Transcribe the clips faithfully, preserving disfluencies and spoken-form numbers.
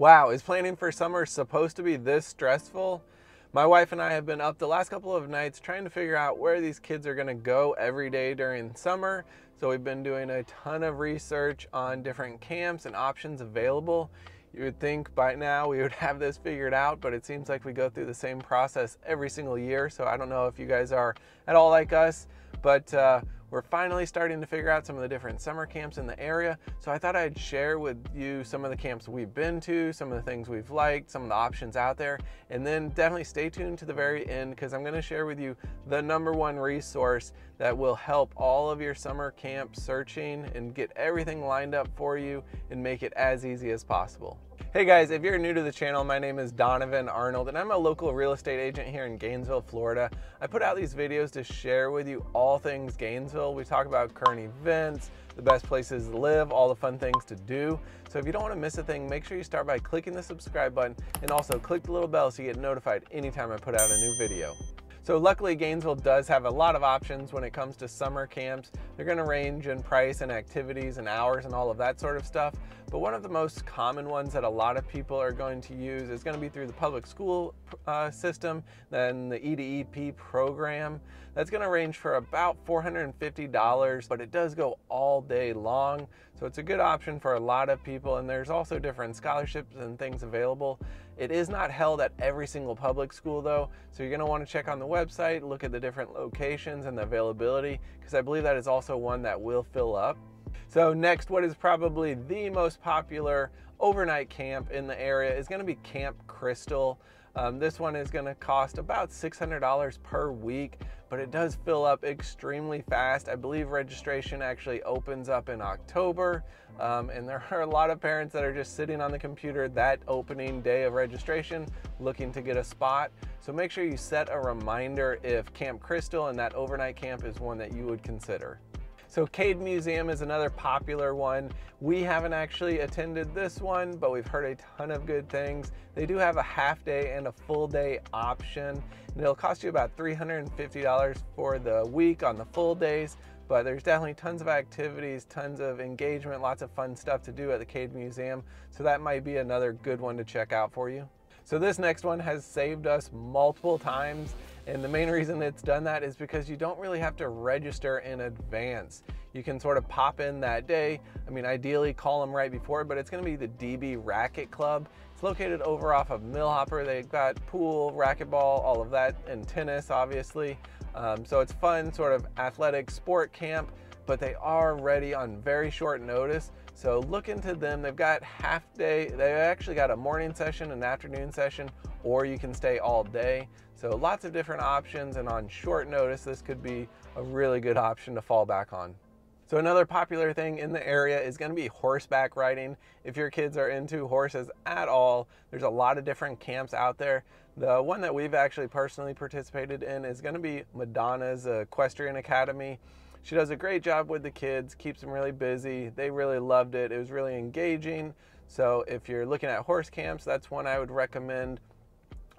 Wow, is planning for summer supposed to be this stressful? My wife and I have been up the last couple of nights trying to figure out where these kids are gonna go every day during summer. So we've been doing a ton of research on different camps and options available. You would think by now we would have this figured out, but it seems like we go through the same process every single year. So I don't know if you guys are at all like us, but uh, we're finally starting to figure out some of the different summer camps in the area. So I thought I'd share with you some of the camps we've been to, some of the things we've liked, some of the options out there, and then definitely stay tuned to the very end because I'm gonna share with you the number one resource that will help all of your summer camp searching and get everything lined up for you and make it as easy as possible. Hey guys, if you're new to the channel, my name is Donovan Arnold and I'm a local real estate agent here in Gainesville, Florida. I put out these videos to share with you all things Gainesville. We talk about current events, the best places to live, all the fun things to do. So if you don't want to miss a thing, make sure you start by clicking the subscribe button and also click the little bell so you get notified anytime I put out a new video. So luckily Gainesville does have a lot of options when it comes to summer camps. They're gonna range in price and activities and hours and all of that sort of stuff. But one of the most common ones that a lot of people are going to use is gonna be through the public school uh, system, then the E D E P program. That's gonna range for about four hundred fifty dollars, but it does go all day long. So it's a good option for a lot of people, and there's also different scholarships and things available. It is not held at every single public school though, so you're gonna wanna check on the website, look at the different locations and the availability, because I believe that is also one that will fill up. So next, what is probably the most popular overnight camp in the area is gonna be Camp Crystal. Um, this one is gonna cost about six hundred dollars per week, but it does fill up extremely fast. I believe registration actually opens up in October, um, and there are a lot of parents that are just sitting on the computer that opening day of registration looking to get a spot. So make sure you set a reminder if Camp Crystal and that overnight camp is one that you would consider. So Cade Museum is another popular one. We haven't actually attended this one, but we've heard a ton of good things. They do have a half day and a full day option, and it'll cost you about three hundred fifty dollars for the week on the full days, but there's definitely tons of activities, tons of engagement, lots of fun stuff to do at the Cade Museum. So that might be another good one to check out for you. So this next one has saved us multiple times. And the main reason it's done that is because you don't really have to register in advance. You can sort of pop in that day. I mean, ideally call them right before, but it's gonna be the D B Racquet Club. It's located over off of Millhopper. They've got pool, racquetball, all of that, and tennis, obviously. Um, so it's fun, sort of athletic sport camp, but they are ready on very short notice. So look into them. They've got half day. They actually got a morning session, an afternoon session, or you can stay all day. So lots of different options, and on short notice, this could be a really good option to fall back on. So another popular thing in the area is gonna be horseback riding. If your kids are into horses at all, there's a lot of different camps out there. The one that we've actually personally participated in is gonna be Madonna's Equestrian Academy. She does a great job with the kids, keeps them really busy. They really loved it. It was really engaging. So if you're looking at horse camps, that's one I would recommend.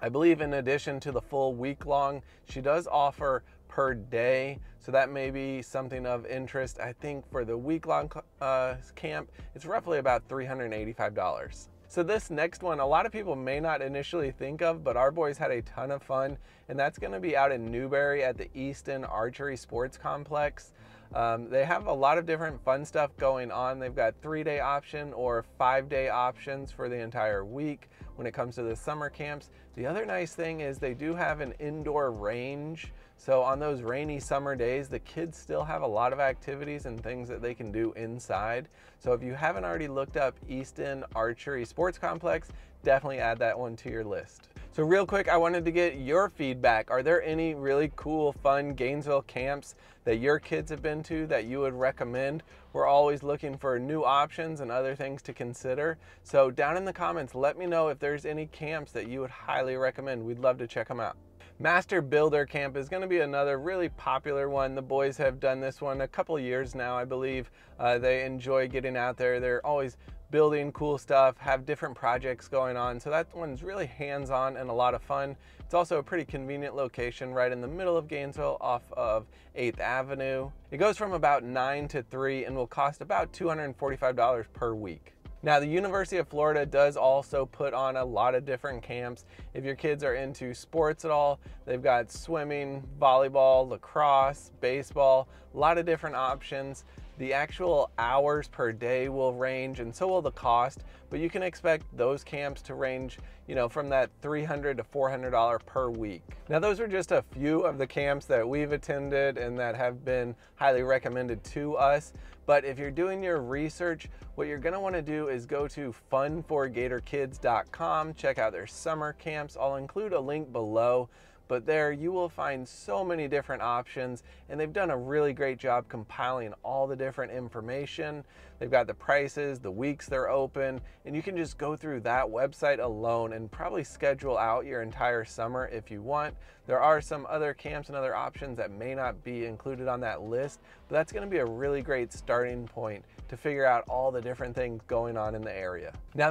I believe in addition to the full week long, she does offer per day. So that may be something of interest. I think for the week long uh, camp, it's roughly about three hundred eighty-five dollars. So this next one, a lot of people may not initially think of, but our boys had a ton of fun, and that's gonna be out in Newberry at the Easton Archery Sports Complex. Um, they have a lot of different fun stuff going on. They've got three-day option or five-day options for the entire week when it comes to the summer camps. The other nice thing is they do have an indoor range. So on those rainy summer days, the kids still have a lot of activities and things that they can do inside. So if you haven't already looked up Easton Archery Sports Complex, definitely add that one to your list. So real quick, I wanted to get your feedback. Are there any really cool, fun Gainesville camps that your kids have been to that you would recommend? We're always looking for new options and other things to consider. So down in the comments, let me know if there's any camps that you would highly recommend. We'd love to check them out. Master Builder Camp is gonna be another really popular one. The boys have done this one a couple years now, I believe. Uh, they enjoy getting out there. They're always building cool stuff, have different projects going on. So that one's really hands-on and a lot of fun. It's also a pretty convenient location right in the middle of Gainesville off of eighth avenue. It goes from about nine to three and will cost about two hundred forty-five dollars per week. Now, the University of Florida does also put on a lot of different camps. If your kids are into sports at all, they've got swimming, volleyball, lacrosse, baseball, a lot of different options. The actual hours per day will range, and so will the cost, but you can expect those camps to range, you know, from that three hundred to four hundred dollars per week. Now, those are just a few of the camps that we've attended and that have been highly recommended to us. But if you're doing your research, what you're gonna wanna do is go to fun for gator kids dot com, check out their summer camps. I'll include a link below, but there you will find so many different options, and they've done a really great job compiling all the different information. They've got the prices, the weeks they're open, and you can just go through that website alone and probably schedule out your entire summer if you want. There are some other camps and other options that may not be included on that list, but that's gonna be a really great starting point to figure out all the different things going on in the area. Now,